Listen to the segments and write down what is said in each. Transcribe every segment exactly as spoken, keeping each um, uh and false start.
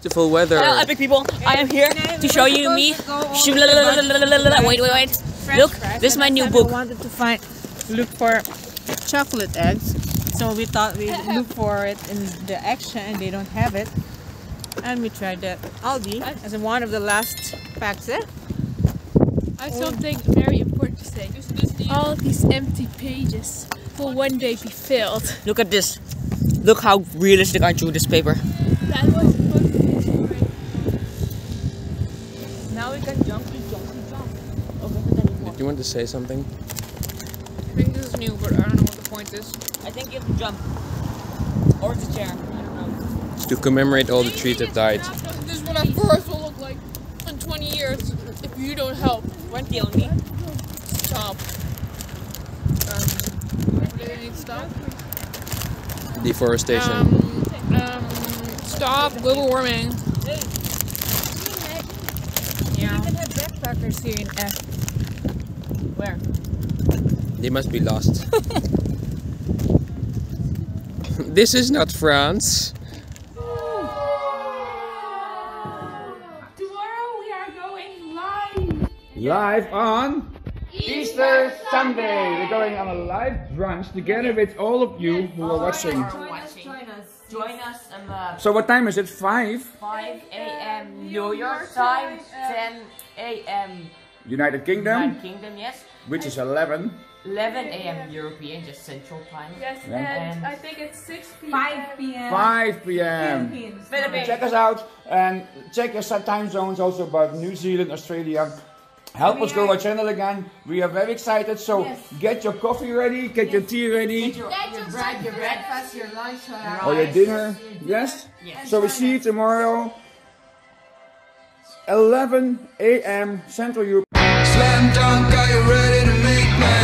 Beautiful weather. Hello, epic people. I am here to show you me. Wait, wait, wait. Look, this is my new book. We wanted to find, look for chocolate eggs. So we thought we look for it in the Action and they don't have it. And we tried the Aldi as one of the last packs. Eh? I have something very important to say. All these empty pages will one day be filled. Look at this. Look how realistic I drew this paper. That was supposed to be story. Now we can jump and jump and jump. Okay. Do you want to say something? I think this is new, but I don't know what the point is. I think you have to jump. Or it's a chair. I don't know. To commemorate all the trees that died. This is what our forest will look like in twenty years if you don't help. Weren't you only? Stop. Um, do they need to stop? Deforestation. Um, um, stop global warming. Yeah. We have backpackers here in F. Where? They must be lost. This is not France. Tomorrow we are going live. Live on Easter Sunday. We're going on a live brunch together with all of you who are watching. Join us. Join us. Um, uh, so what time is it? Five? five a m New York time. ten a m United Kingdom. United Kingdom, yes. Which is eleven. eleven a m European, just Central Time. Yes, and, and I think it's six p m five p m five p m Philippines. Philippines. Check us out and check us out time zones also about New Zealand, Australia. Help we us grow our channel again. We are very excited. So yes. Get your coffee ready, get yes. your tea ready, get your, get your, your bread, your breakfast, your lunch, your rice, or your dinner. Your dinner. Yes. yes. So we see you tomorrow, eleven a m Central Europe. Slam dunk, are you ready to make me?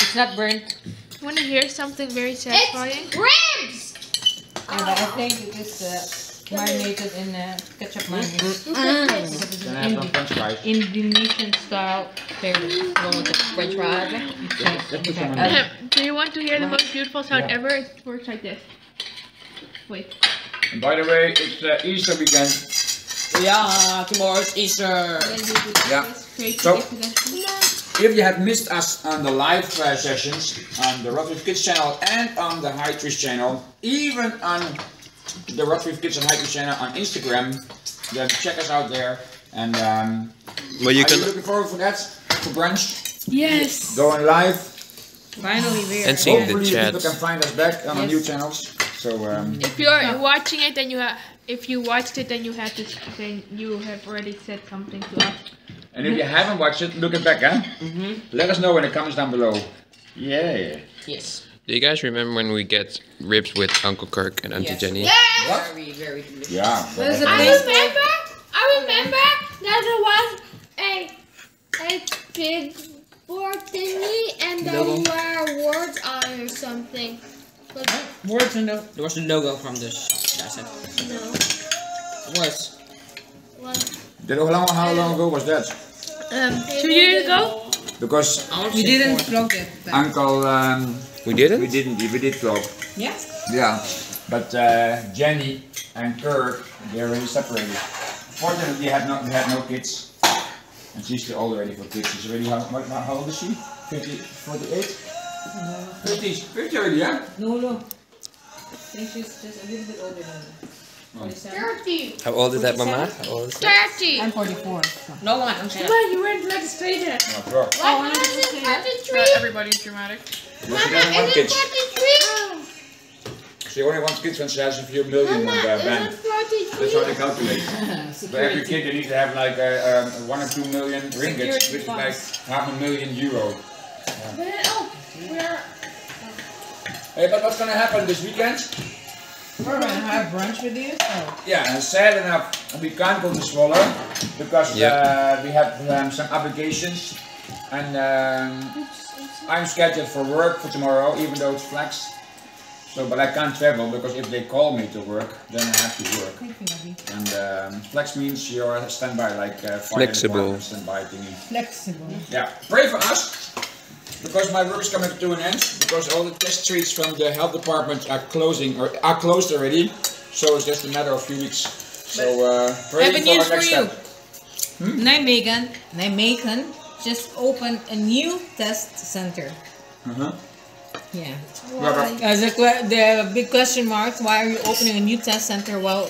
It's not burnt. Want to hear something very satisfying? It's ribs! And I think it is uh, marinated in uh, ketchup mayonnaise. Mm. Mm. Ind Indonesian style, very slow with the French fries. Okay. Um, do you want to hear the most beautiful sound yeah. ever? It works like this. Wait. And by the way, it's uh, Easter weekend. Yeah, tomorrow is Easter. Yeah. So, if you have missed us on the live uh, sessions on the RodVivKids channel and on the Hightrees channel, even on the RodVivKids and Hightrees channel on Instagram, then check us out there. And um, well, you are can... you looking forward for that for brunch? Yes. Going live. Finally, we are. And seeing the chat. People can find us back on yes. our new channels. So um, if you are yeah. watching it, then you have. If you watched it, then you have to. Then you have already said something to us. And if you haven't watched it, look it back, huh? Mm-hmm. Let us know in the comments down below. Yeah. Yes. Do you guys remember when we get ribs with Uncle Kirk and Auntie yes. Jenny? Yes. What? Very, very delicious. Yeah. I remember. I remember that there was a a big board thingy and there logo. were words on it or something. But words and the there was a logo from this. That's it. No. Words. What? How long? How long ago was that? Um, two years ago. Because we didn't vlog it. Uncle, um, we didn't. We didn't. We did vlog. Yes. Yeah. But uh, Jenny and Kirk, they already separated. Fortunately, they had not. They had no kids, and she's too old already for kids. She's already how, how old is she? fifty, forty-eight. fifty, fifty already, yeah? No, no. I think she's just a little bit older than me. thirty. How old is that, Mama? How old is that? thirty. I'm forty-four. No one. I'm sorry. You went like a straight head. No, sure. Why oh, is it forty-three? Not everybody's dramatic. Mama, she doesn't want kids. Oh. She only wants kids when she has a few million Mama, in the bank. That's how they calculate. For every kid, you need to have like uh, um, one or two million ringgits, which is like half a million euro. Yeah. But, oh, we're... Hey, but what's going to happen this weekend? We're gonna have brunch with you. So. Yeah, and sad enough, we can't go to Zwolle because yep. uh, we have um, some obligations, and um, I'm scheduled for work for tomorrow, even though it's flex. So, but I can't travel because if they call me to work, then I have to work. And um, flex means you're a standby, like uh, flexible standby thingy. Flexible. Yeah. Pray for us, because my work is coming to an end. Because all the test streets from the health department are closing or are closed already. So it's just a matter of few weeks. So uh, pray for our next for you. step. Hmm? Nijmegen, Nijmegen just opened a new test center. Uh-huh. Yeah. Why? As a, the big question mark, why are you opening a new test center? Well,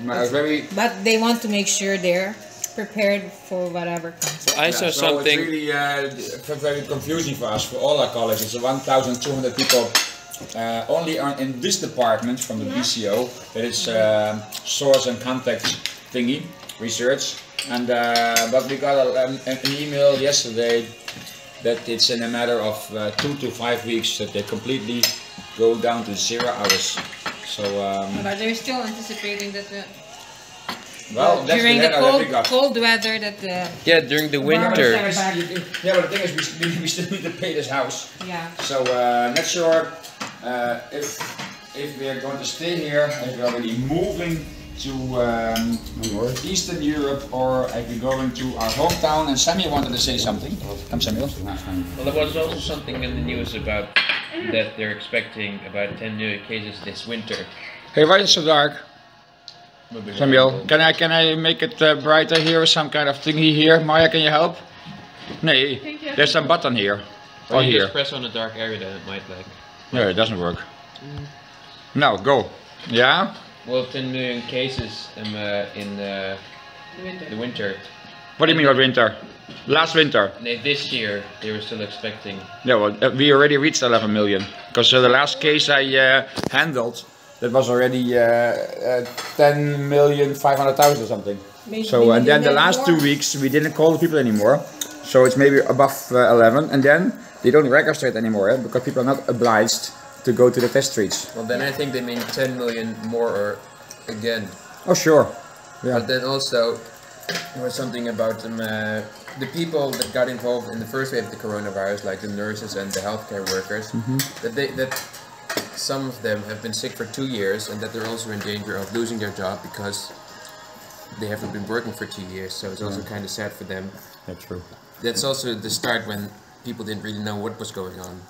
very... but they want to make sure they're prepared for whatever comes. So I saw yeah, so something... It's really uh, very confusing for us, for all our colleges. one thousand two hundred people uh, only are in this department from the yeah. B C O, that is uh, source and contact thingy, research. And uh, but we got a, an, an email yesterday that it's in a matter of uh, two to five weeks that they completely go down to zero hours. So, um, but they're still anticipating that. The, well, that's during the, the cold, that we got. cold weather, that the yeah during the winter. Yeah, but the thing is, we, we still need to pay this house. Yeah. So uh, not sure uh, if if we are going to stay here, if we're already moving to um, Eastern Europe, or I'd be going to our hometown. And Samuel wanted to say something. Come, Samuel. Well, there was also something in the news about that they're expecting about ten new cases this winter. Hey, why is it so dark? Samuel, can I can I make it uh, brighter here, or some kind of thingy here? Maya, can you help? No, there's some button here. Or you here. Just press on the dark area, then it might like... No, it doesn't work. Mm. No, go. Yeah? Well, ten million cases in, uh, in uh, the, winter. the winter. What do you mean by winter? Last winter? No, this year they were still expecting. Yeah, well, uh, we already reached eleven million. Because uh, the last case I uh, handled, that was already uh, uh, ten million five hundred thousand or something. Maybe, so, maybe and then the last more? two weeks we didn't call the people anymore. So it's maybe above uh, eleven. And then they don't register it anymore, eh? Because people are not obliged to go to the test streets. Well, then I think they mean ten million more or again. Oh, sure. Yeah. But then also, there was something about them, uh, the people that got involved in the first wave of the coronavirus, like the nurses and the healthcare workers, mm-hmm. that they that some of them have been sick for two years and that they're also in danger of losing their job because they haven't been working for two years. So it's yeah. also kind of sad for them. That's true. That's also the start when people didn't really know what was going on.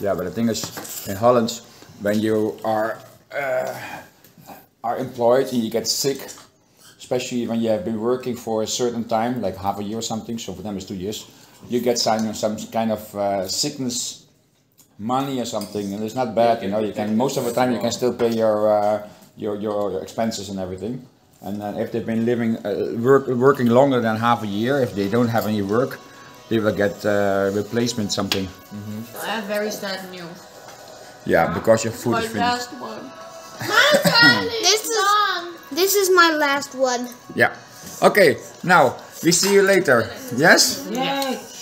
Yeah, but the thing is, in Holland, when you are uh, are employed and you get sick, especially when you have been working for a certain time, like half a year or something, so for them it's two years, you get signed on some kind of uh, sickness money or something, and it's not bad, you know. You can most of the time you can still pay your uh, your your expenses and everything. And then if they've been living uh, work, working longer than half a year, if they don't have any work, they will get uh, replacement something. Mm-hmm. I have very sad news. Yeah, because your food my is finished. Last one. My time is this is gone. This is my last one. Yeah. Okay. Now we see you later. Yes. Yes.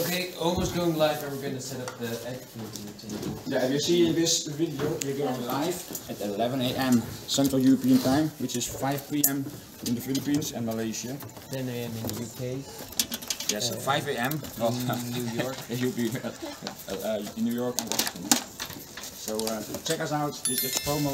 Okay. Almost going live, and we're going to set up the egg food in the table. Yeah. If you see in this video, we're going live at eleven A M Central European Time, which is five P M in the Philippines and Malaysia. ten A M in the U K. Yes, at five A M Well, in New York. uh, uh, in New York and Washington. So uh, check us out. This is promo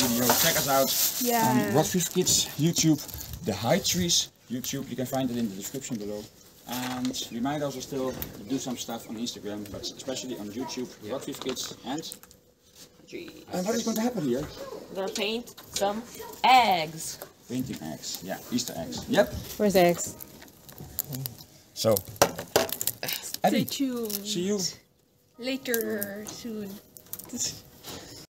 video. Check us out yeah. on RodVivKids YouTube, The Hightrees YouTube. You can find it in the description below. And we might also still do some stuff on Instagram, but especially on YouTube, yeah. RodVivKids and. Jeez. And what is going to happen here? They're painting some eggs. Painting eggs. Yeah, Easter eggs. Yep. Where's the eggs? So, Eddie, see you later soon.